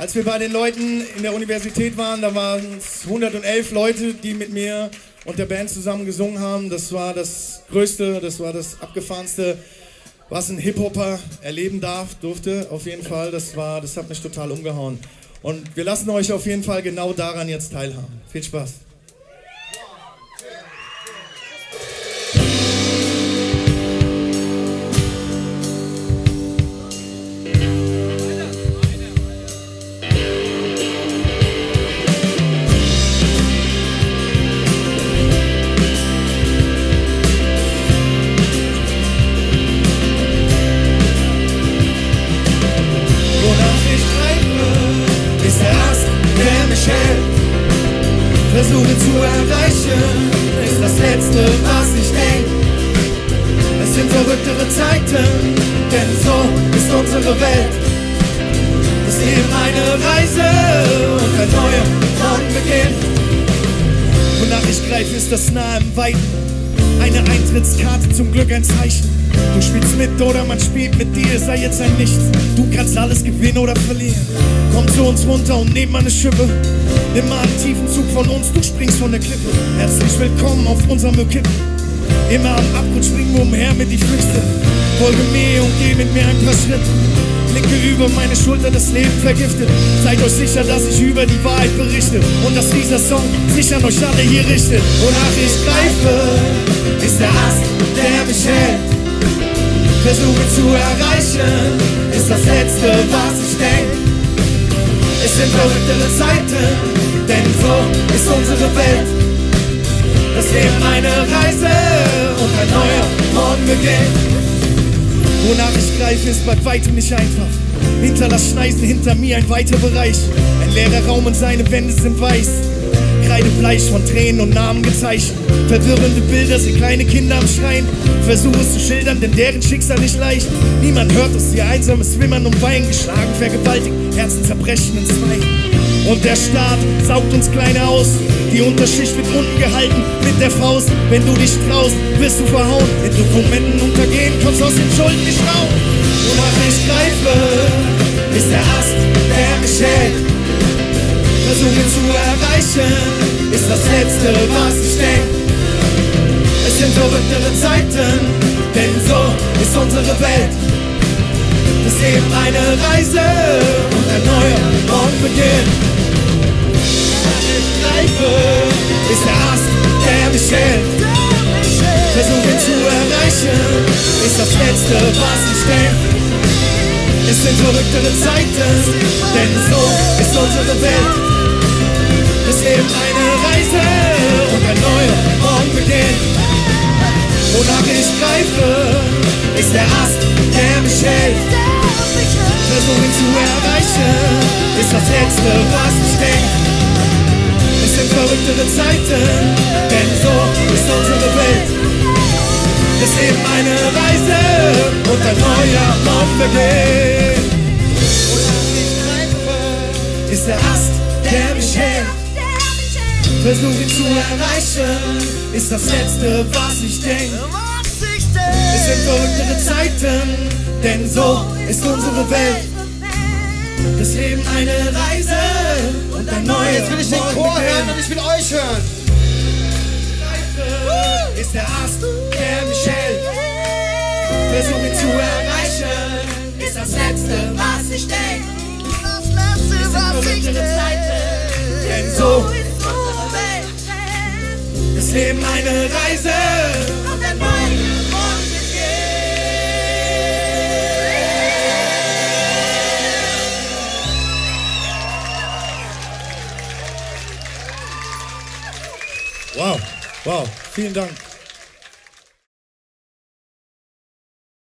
Als wir bei den Leuten in der Universität waren, da waren es 111 Leute, die mit mir und der Band zusammen gesungen haben. Das war das Größte, das war das Abgefahrenste, was ein Hip-Hopper erleben durfte. Auf jeden Fall, das hat mich total umgehauen. Und wir lassen euch auf jeden Fall genau daran jetzt teilhaben. Viel Spaß. Versuche zu erreichen, ist das Letzte, was ich denk. Es sind verrücktere Zeiten, denn so ist unsere Welt. Das Leben eine Reise und ein neuer Morgen beginnt. Wonach ich greife, ist das Nahe im Weiten. Eine Eintrittskarte, zum Glück ein Zeichen. Du spielst mit oder man spielt mit dir, sei jetzt ein Nichts. Du kannst alles gewinnen oder verlieren. Komm zu uns runter und nimm mal eine Schippe. Nimm mal einen tiefen Zug von uns, du springst von der Klippe. Herzlich willkommen auf unserem Kippen. Immer am Abgrund springen wir umher mit die Füchse. Folge mir und geh mit mir ein paar Schritte. Blicke über meine Schulter, das Leben vergiftet. Seid euch sicher, dass ich über die Wahrheit berichte und dass dieser Song sich an euch alle hier richtet. Wonach ich greife, ist der Ast, der mich hält. Versuche zu erreichen, ist das Letzte, was ich denk. Es sind verrücktere Zeiten, denn so ist unsere Welt. Das Leben eine Reise und ein neuer Morgen beginnt. Wonach ich greife, ist bei weitem nicht einfach. Hinterlass Schneisen hinter mir, ein weiter Bereich. Ein leerer Raum und seine Wände sind weiß. Kreidebleich von Tränen und Namen gezeichnet. Verwirrende Bilder sind kleine Kinder am Schreien. Versuche es zu schildern, denn deren Schicksal nicht leicht. Niemand hört es, ihr einsames Wimmern und Weinen. Geschlagen, vergewaltigt, Herzen zerbrechen in zwei. Und der Staat saugt uns Kleine aus. Die Unterschicht wird unten gehalten mit der Faust. Wenn du dich traust, wirst du verhauen. In Dokumenten untergehen, kommst aus den Schulden nicht raus. Wonach ich greife, ist der Ast, der mich hält. Versuche zu erreichen, ist das Letzte, was ich denk. Es sind verrücktere Zeiten, denn so ist unsere Welt. Das Leben eine Reise und ein neuer Morgen beginnt. Wonach ich greife, ist der Ast, der mich hält. Versuche zu erreichen, ist das Letzte, was ich denk. Es sind verrücktere Zeiten, denn so ist unsere Welt. Das Leben eine Reise und ein neuer Morgen beginnt. Wonach ich greife, ist der Ast, der mich hält. Versuche ihn zu erreichen, ist das Letzte, was ich denk. Es sind verrücktere Zeiten, denn so ist unsere Welt. Das Leben eine Reise und ein neuer Morgen beginnt. Ist der Ast, der mich hält. Versuche zu erreichen, ist das Letzte, was ich denk. Es sind verrücktere Zeiten, denn so ist unsere Welt. Das Leben eine Reise und ein neues. Jetzt will ich den Chor hören und ich will euch hören. Ist der Ast, der mich hält. Versuche zu erreichen, ist das Letzte, was ich denk. Denn so ist unsere Welt. Das Leben eine Reise und ein neuer Morgen beginnt. Wow, wow, vielen Dank.